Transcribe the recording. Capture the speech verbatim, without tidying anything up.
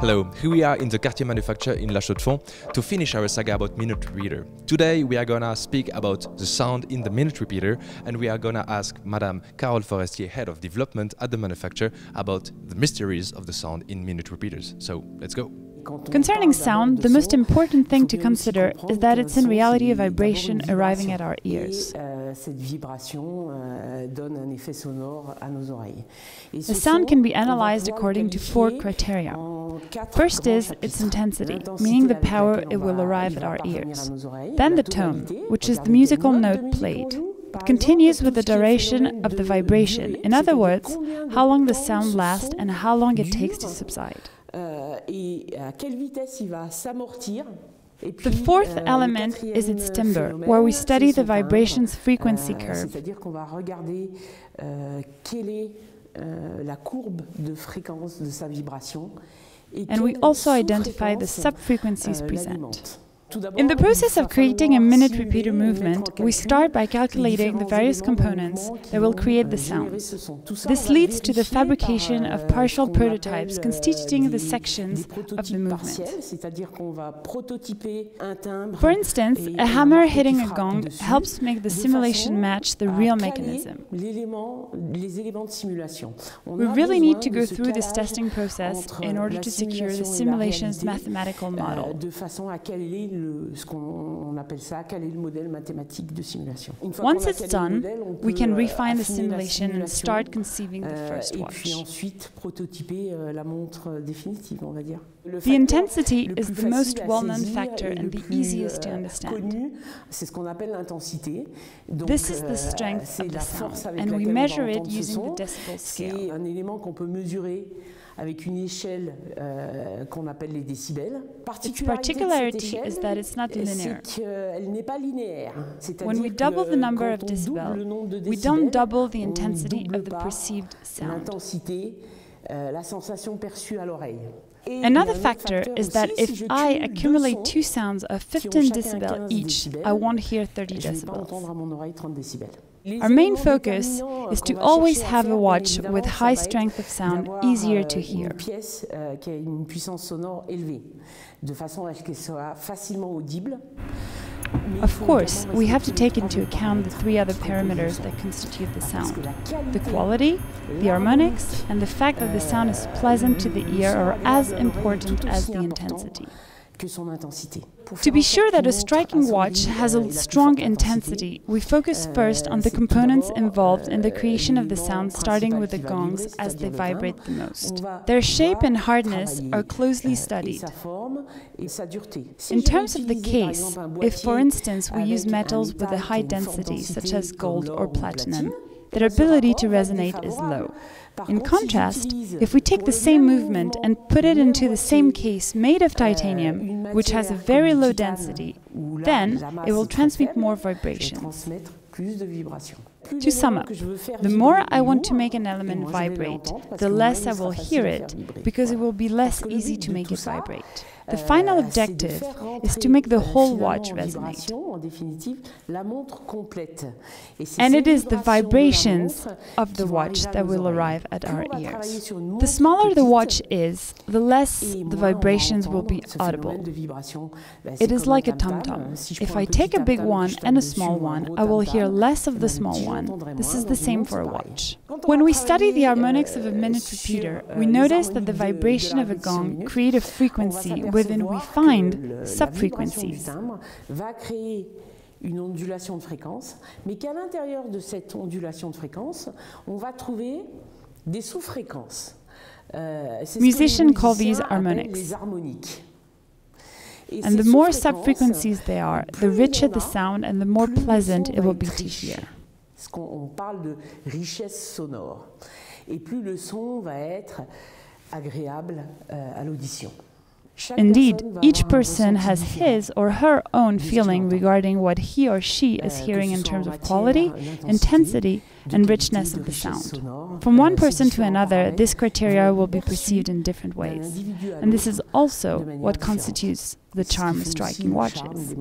Hello, here we are in the Cartier Manufacture in La Chaux-de-Fonds to finish our saga about Minute Repeater. Today we are gonna speak about the sound in the Minute Repeater, and we are gonna ask Madame Carole Forestier, Head of Development at the Manufacture, about the mysteries of the sound in Minute Repeaters. So, let's go! Concerning sound, the most important thing to consider is that it's in reality a vibration arriving at our ears. The sound can be analyzed according to four criteria. First is its intensity, meaning the power it will arrive at our ears. Then the tone, which is the musical note played. It continues with the duration of the vibration, in other words, how long the sound lasts and how long it takes to subside. The fourth element is its timbre, where we study the vibration's frequency curve. And we also identify the sub-frequencies present. In the process of creating a minute repeater movement, we start by calculating the various components that will create the sound. This leads to the fabrication of partial prototypes constituting the sections of the movement. For instance, a hammer hitting a gong helps make the simulation match the real mechanism. We really need to go through this testing process in order to secure the simulation's mathematical model. Once it's done, we can refine the simulation and start conceiving the first watch. The intensity is the most well-known factor and the easiest to understand. This is the strength of the sound, and we measure it using the decibel scale. Its particularity is that it's not linear. When we double the number of decibels, we don't double the intensity of the perceived sound. Another factor is that if I accumulate two sounds of fifteen decibels each, I won't hear thirty decibels. Our main focus is to always have a watch with high strength of sound, easier to hear. Of course, we have to take into account the three other parameters that constitute the sound: the quality, the harmonics, and the fact that the sound is pleasant to the ear are as important as the intensity. To be sure that a striking watch has a strong intensity, we focus first on the components involved in the creation of the sound, starting with the gongs as they vibrate the most. Their shape and hardness are closely studied. In terms of the case, if for instance we use metals with a high density, such as gold or platinum, their ability to resonate is low. In contrast, if we take the same movement and put it into the same case made of titanium, which has a very low density, then it will transmit more vibrations. To sum up, the more I want to make an element vibrate, the less I will hear it, because it will be less easy to make it vibrate. The final objective is to make the whole watch resonate. And it is the vibrations of the watch that will arrive at our ears. The smaller the watch is, the less the vibrations will be audible. It is like a tom-tom. If I take a big one and a small one, I will hear less of the small one. This is the same for a watch. When we study the harmonics of a minute repeater, we notice that the vibration of a gong creates a frequency within which we find sub-frequencies. Une ondulation de fréquence, mais qu'à l'intérieur de cette ondulation de fréquence, on va trouver des sous-fréquences. Euh, Musicians call these harmonics. And the more sub-frequencies there are, the richer the sound and the more pleasant it will be to hear. Ce qu'on parle de richesse sonore. Et plus le son va être agréable euh, à l'audition. Indeed, each person has his or her own feeling regarding what he or she is hearing in terms of quality, intensity, and richness of the sound. From one person to another, this criteria will be perceived in different ways. And this is also what constitutes the charm of striking watches.